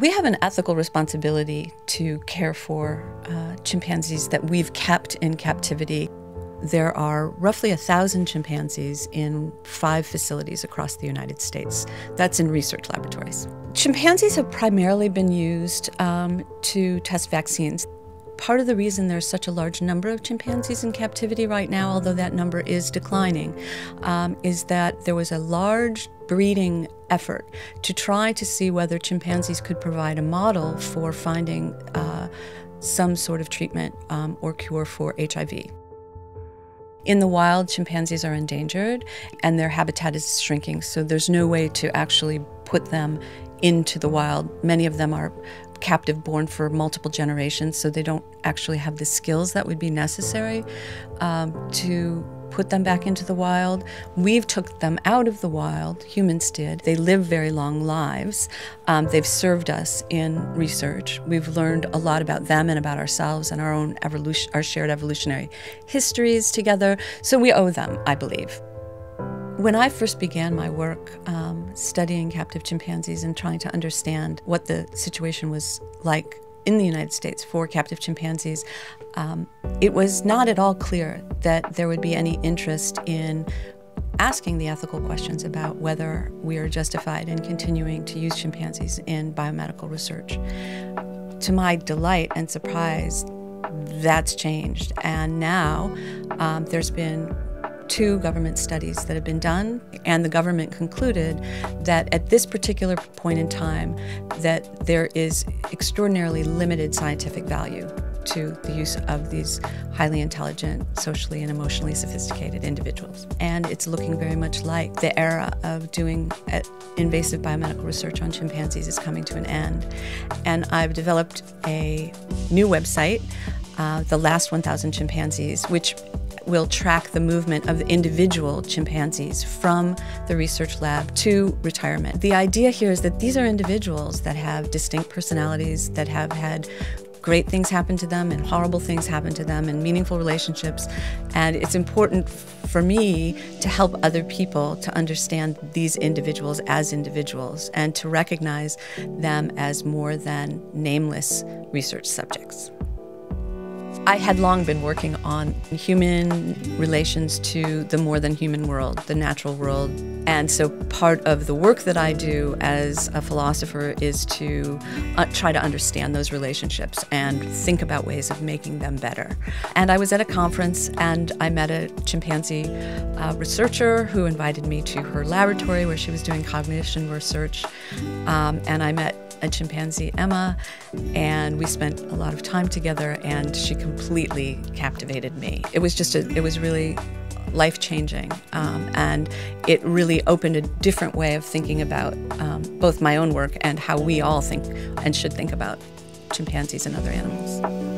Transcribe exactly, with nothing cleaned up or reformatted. We have an ethical responsibility to care for uh, chimpanzees that we've kept in captivity. There are roughly a thousand chimpanzees in five facilities across the United States. That's in research laboratories. Chimpanzees have primarily been used um, to test vaccines. Part of the reason there's such a large number of chimpanzees in captivity right now, although that number is declining, um, is that there was a large breeding effort to try to see whether chimpanzees could provide a model for finding uh, some sort of treatment um, or cure for H I V. In the wild, chimpanzees are endangered and their habitat is shrinking, so there's no way to actually put them into the wild. Many of them are captive born for multiple generations, so they don't actually have the skills that would be necessary um, to put them back into the wild. We've took them out of the wild, humans did. They live very long lives. Um, they've served us in research. We've learned a lot about them and about ourselves and our own evolution, our shared evolutionary histories together. So we owe them, I believe. When I first began my work um, studying captive chimpanzees and trying to understand what the situation was like in the United States for captive chimpanzees, um, it was not at all clear that there would be any interest in asking the ethical questions about whether we are justified in continuing to use chimpanzees in biomedical research. To my delight and surprise, that's changed, and now um, there's been two government studies that have been done, and the government concluded that at this particular point in time that there is extraordinarily limited scientific value to the use of these highly intelligent, socially and emotionally sophisticated individuals. And it's looking very much like the era of doing invasive biomedical research on chimpanzees is coming to an end. And I've developed a new website, uh, The Last one thousand Chimpanzees, which will track the movement of the individual chimpanzees from the research lab to retirement. The idea here is that these are individuals that have distinct personalities, that have had great things happen to them and horrible things happen to them and meaningful relationships. And it's important for me to help other people to understand these individuals as individuals and to recognize them as more than nameless research subjects. I had long been working on human relations to the more than human world, the natural world. And so part of the work that I do as a philosopher is to uh, try to understand those relationships and think about ways of making them better. And I was at a conference and I met a chimpanzee uh, researcher who invited me to her laboratory where she was doing cognition research. Um, and I met a chimpanzee, Emma, and we spent a lot of time together, and she completely captivated me. It was just a, it was really life-changing, um, and it really opened a different way of thinking about um, both my own work and how we all think and should think about chimpanzees and other animals.